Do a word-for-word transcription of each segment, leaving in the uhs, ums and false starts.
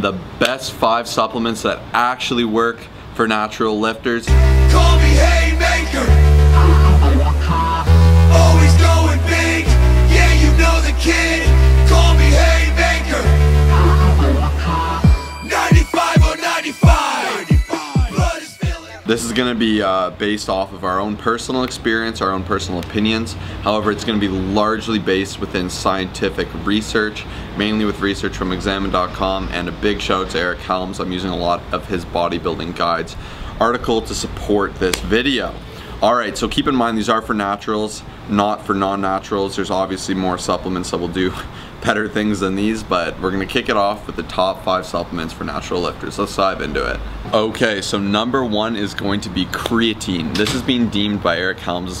the best five supplements that actually work for natural lifters. Call me Haymaker. Always going big. Yeah, you know the kid. Call me Haymaker. ninety-five oh ninety-five. Blood is filling. This is going to be uh, based off of our own personal experience, our own personal opinions. However, it's going to be largely based within scientific research, mainly with research from examine dot com, and a big shout out to Eric Helms. I'm using a lot of his bodybuilding guides article to support this video. Alright, so keep in mind these are for naturals, not for non-naturals. There's obviously more supplements that will do better things than these, but we're going to kick it off with the top five supplements for natural lifters. Let's dive into it. Okay, so number one is going to be creatine. This is being deemed by Eric Helms as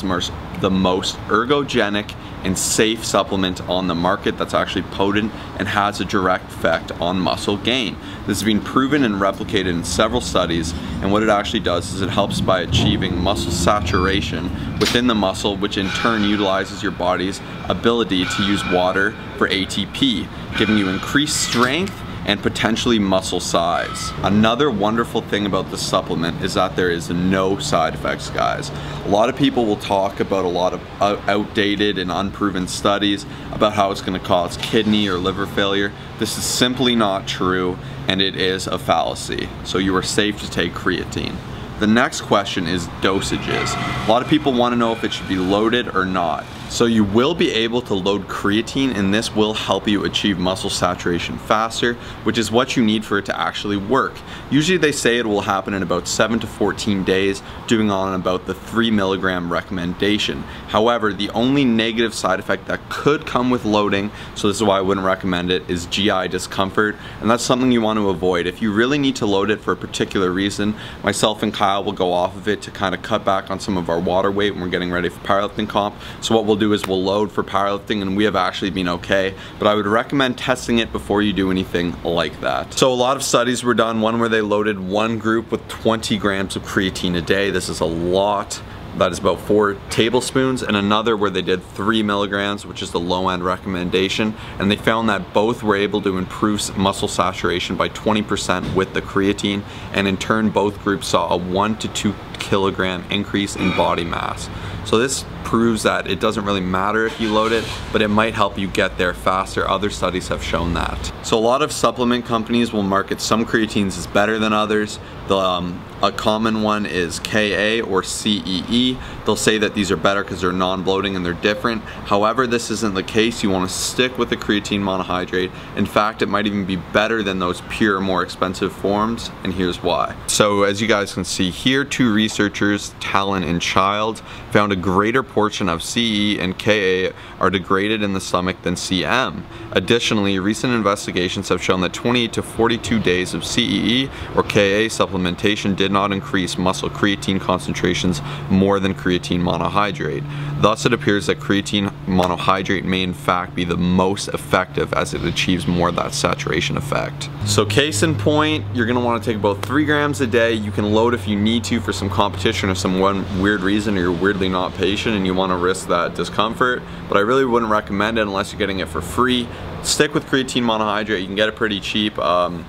the most ergogenic and safe supplement on the market that's actually potent and has a direct effect on muscle gain. This has been proven and replicated in several studies, and what it actually does is it helps by achieving muscle saturation within the muscle, which in turn utilizes your body's ability to use water for A T P, giving you increased strength and potentially muscle size. Another wonderful thing about this supplement is that there is no side effects, guys. A lot of people will talk about a lot of outdated and unproven studies about how it's going to cause kidney or liver failure. This is simply not true, and it is a fallacy. So you are safe to take creatine. The next question is dosages. A lot of people want to know if it should be loaded or not. So you will be able to load creatine, and this will help you achieve muscle saturation faster, which is what you need for it to actually work. Usually they say it will happen in about seven to fourteen days, doing on about the three milligram recommendation. However, the only negative side effect that could come with loading, so this is why I wouldn't recommend it, is G I discomfort, and that's something you want to avoid. If you really need to load it for a particular reason, myself and Kyle we'll go off of it to kind of cut back on some of our water weight when we're getting ready for powerlifting comp. So what we'll do is we'll load for powerlifting, and we have actually been okay, but I would recommend testing it before you do anything like that. So a lot of studies were done, one where they loaded one group with twenty grams of creatine a day. This is a lot. That is about four tablespoons, and another where they did three milligrams, which is the low-end recommendation, and they found that both were able to improve muscle saturation by twenty percent with the creatine, and in turn both groups saw a one to two kilogram increase in body mass. So this proves that it doesn't really matter if you load it, but it might help you get there faster. Other studies have shown that. So a lot of supplement companies will market some creatines as better than others. The, um, a common one is K A or C E E. They'll say that these are better because they're non-bloating and they're different. However, this isn't the case. You want to stick with the creatine monohydrate. In fact, it might even be better than those pure, more expensive forms, and here's why. So as you guys can see here, two researchers, Talon and Child, found a greater portion of C E and K A are degraded in the stomach than C M. Additionally, recent investigations have shown that twenty-eight to forty-two days of C E E or K A supplementation did not increase muscle creatine concentrations more than creatine monohydrate. Thus, it appears that creatine monohydrate may in fact be the most effective, as it achieves more of that saturation effect. So case in point, you're going to want to take about three grams a day. You can load if you need to for some competition or some one weird reason, or you're weirdly not patient and you want to risk that discomfort, but I really wouldn't recommend it unless you're getting it for free. Stick with creatine monohydrate. You can get it pretty cheap. Um,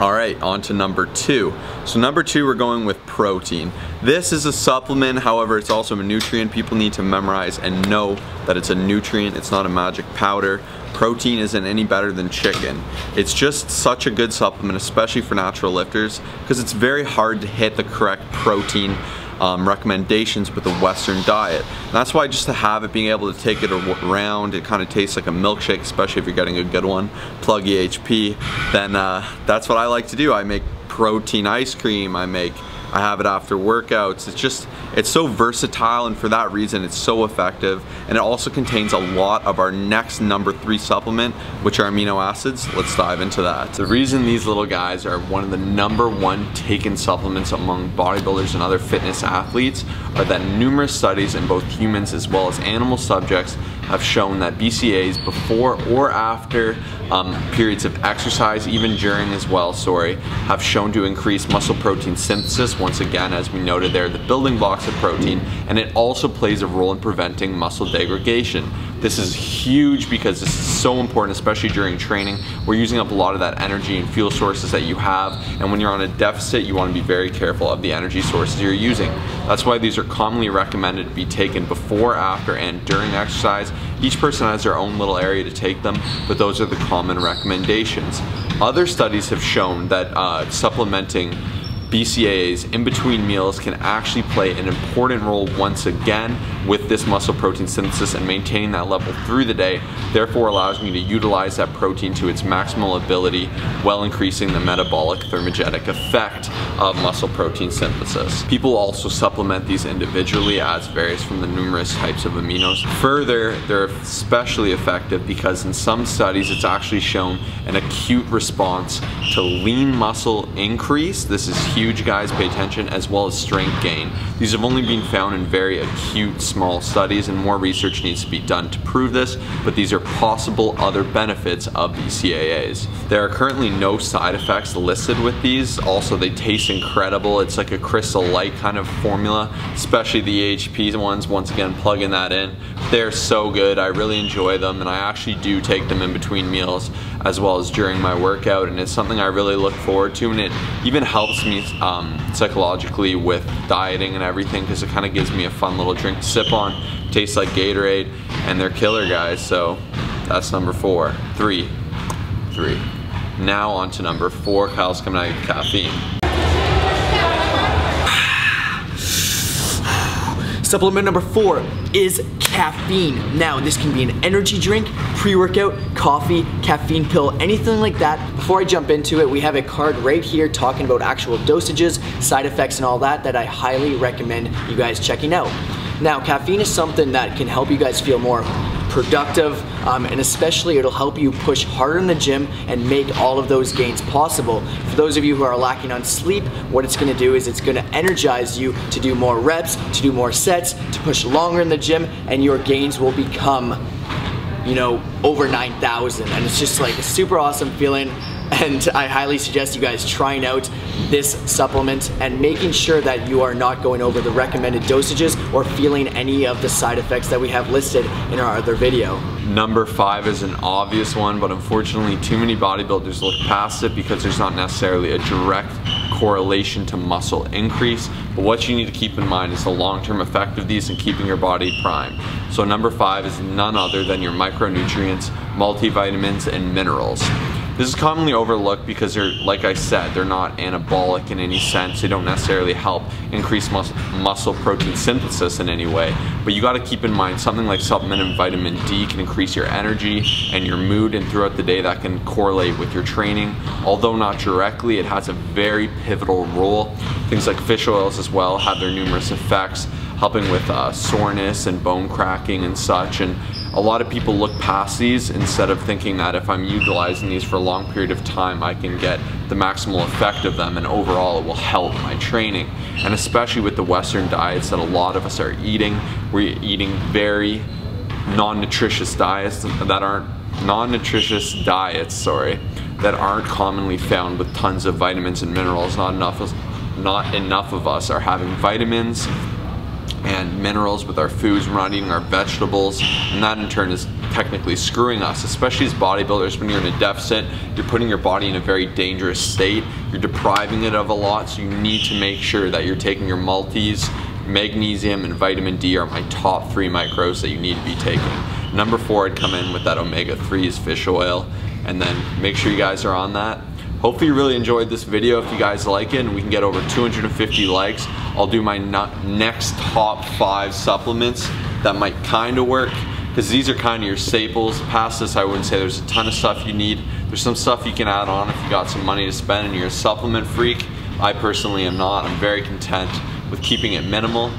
All right, on to number two. So number two, we're going with protein. This is a supplement, however, it's also a nutrient. People need to memorize and know that it's a nutrient. It's not a magic powder. Protein isn't any better than chicken. It's just such a good supplement, especially for natural lifters, because it's very hard to hit the correct protein Um, recommendations with a Western diet. And that's why just to have it, being able to take it around, it kind of tastes like a milkshake, especially if you're getting a good one. Plug E H P. Then uh, that's what I like to do. I make protein ice cream. I make. I have it after workouts. It's just, it's so versatile, and for that reason it's so effective, and it also contains a lot of our next number three supplement, which are amino acids. Let's dive into that. The reason these little guys are one of the number one taken supplements among bodybuilders and other fitness athletes are that numerous studies in both humans as well as animal subjects have shown that B C A As before or after um, periods of exercise, even during as well, sorry, have shown to increase muscle protein synthesis. Once again, as we noted there, the building blocks of protein, and it also plays a role in preventing muscle degradation. This is huge because this is so important, especially during training. We're using up a lot of that energy and fuel sources that you have, and when you're on a deficit, you want to be very careful of the energy sources you're using. That's why these are commonly recommended to be taken before, after, and during exercise. Each person has their own little area to take them, but those are the common recommendations. Other studies have shown that uh, supplementing B C A As in between meals can actually play an important role once again with this muscle protein synthesis, and maintaining that level through the day therefore allows me to utilize that protein to its maximal ability while increasing the metabolic thermogenic effect of muscle protein synthesis. People also supplement these individually as varies from the numerous types of aminos. Further, they're especially effective because in some studies it's actually shown an acute response to lean muscle increase. This is huge. Huge guys, pay attention, as well as strength gain. These have only been found in very acute small studies, and more research needs to be done to prove this, but these are possible other benefits of B C A As. There are currently no side effects listed with these. Also, they taste incredible. It's like a crystal light kind of formula, especially the E H P ones. Once again, plugging that in. They're so good. I really enjoy them, and I actually do take them in between meals as well as during my workout, and it's something I really look forward to, and it even helps me Um, psychologically with dieting and everything, because it kind of gives me a fun little drink to sip on. Tastes like Gatorade, and they're killer, guys. So that's number four. Three. Three. Now on to number four. Kyle's coming out with caffeine. Supplement number four is caffeine. Now, this can be an energy drink, pre-workout, coffee, caffeine pill, anything like that. Before I jump into it, we have a card right here talking about actual dosages, side effects, and all that that I highly recommend you guys checking out. Now, caffeine is something that can help you guys feel more productive, um, and especially it'll help you push harder in the gym and make all of those gains possible. For those of you who are lacking on sleep, what it's gonna do is it's gonna energize you to do more reps, to do more sets, to push longer in the gym, and your gains will become, you know, over nine thousand. And it's just like a super awesome feeling. And I highly suggest you guys trying out this supplement and making sure that you are not going over the recommended dosages or feeling any of the side effects that we have listed in our other video. Number five is an obvious one, but unfortunately too many bodybuilders look past it because there's not necessarily a direct correlation to muscle increase. But what you need to keep in mind is the long-term effect of these and keeping your body primed. So number five is none other than your micronutrients, multivitamins, and minerals. This is commonly overlooked because they're, like I said, they're not anabolic in any sense. They don't necessarily help increase muscle, muscle protein synthesis in any way. But you gotta keep in mind something like supplementing vitamin D can increase your energy and your mood, and throughout the day that can correlate with your training. Although not directly, it has a very pivotal role. Things like fish oils as well have their numerous effects, helping with uh, soreness and bone cracking and such. And a lot of people look past these instead of thinking that if I'm utilizing these for a long period of time, I can get the maximal effect of them, and overall it will help my training. And especially with the Western diets that a lot of us are eating, we're eating very non-nutritious diets that aren't non-nutritious diets, sorry, that aren't commonly found with tons of vitamins and minerals. Not enough, not enough of us are having vitamins and minerals with our foods. We're not eating our vegetables, and that in turn is technically screwing us, especially as bodybuilders. When you're in a deficit, you're putting your body in a very dangerous state. You're depriving it of a lot, so you need to make sure that you're taking your multis. Magnesium and vitamin D are my top three micros that you need to be taking. Number four, I'd come in with that omega threes, fish oil, and then make sure you guys are on that. Hopefully you really enjoyed this video. If you guys like it and we can get over two hundred fifty likes, I'll do my next top five supplements that might kind of work, because these are kind of your staples. Past this, I wouldn't say there's a ton of stuff you need. There's some stuff you can add on if you got some money to spend and you're a supplement freak. I personally am not. I'm very content with keeping it minimal.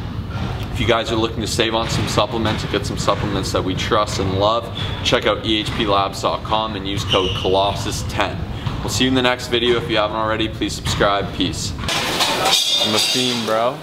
If you guys are looking to save on some supplements and get some supplements that we trust and love, check out E H P labs dot com and use code Colossus ten. We'll see you in the next video. If you haven't already, please subscribe. Peace. I'm a fiend, bro.